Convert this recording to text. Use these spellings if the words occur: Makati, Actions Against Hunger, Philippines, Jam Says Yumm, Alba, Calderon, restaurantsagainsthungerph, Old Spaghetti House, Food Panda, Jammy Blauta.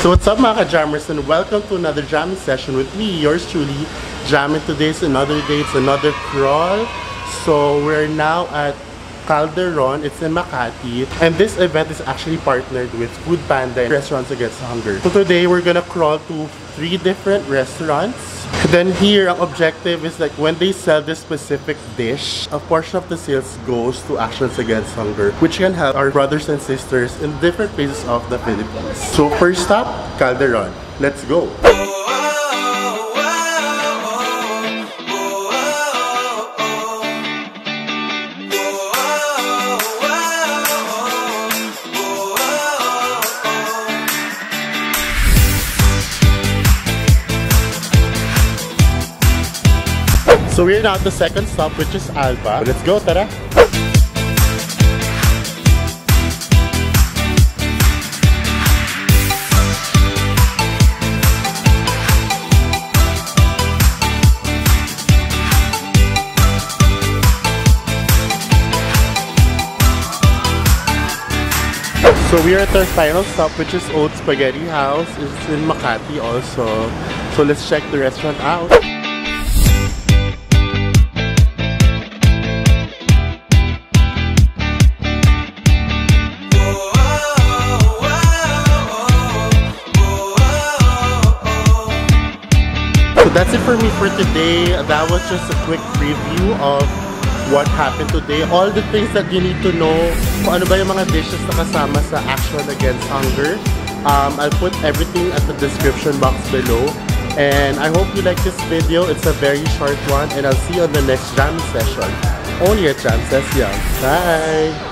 So what's up mga ka-jammers, and welcome to another jamming session with me, yours truly, Jamming. Today's another day, it's another crawl. So we're now at Calderon, it's in Makati, and this event is actually partnered with Food Panda and Restaurants Against Hunger. So today we're gonna crawl to 3 different restaurants. Then here, ang objective is like when they sell this specific dish, a portion of the sales goes to Actions Against Hunger, which can help our brothers and sisters in different places of the Philippines. So first stop, Calderon. Let's go! So we're now at the second stop, which is Alba. Let's go, tara! So we are at our final stop, which is Old Spaghetti House. It's in Makati also. So let's check the restaurant out. That's it for me for today. That was just a quick preview of what happened today. All the things that you need to know. Kung ano ba yung mga dishes na kasama sa Action Against Hunger. I'll put everything at the description box below. And I hope you like this video. It's a very short one. And I'll see you on the next jam session. Only at Jam Says Yum. Bye!